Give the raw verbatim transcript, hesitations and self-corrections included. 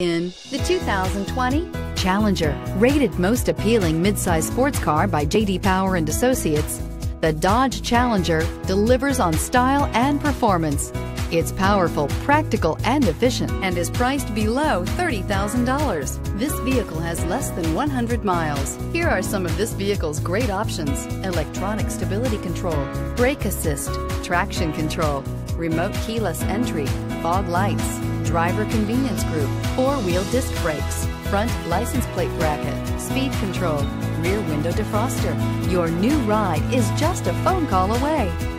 In the two thousand twenty Challenger, rated most appealing midsize sports car by J D Power and Associates, the Dodge Challenger delivers on style and performance. It's powerful, practical, and efficient, and is priced below thirty thousand dollars. This vehicle has less than one hundred miles. Here are some of this vehicle's great options: electronic stability control, brake assist, traction control, remote keyless entry, fog lights, driver convenience group, four-wheel disc brakes, front license plate bracket, speed control, rear window defroster. Your new ride is just a phone call away.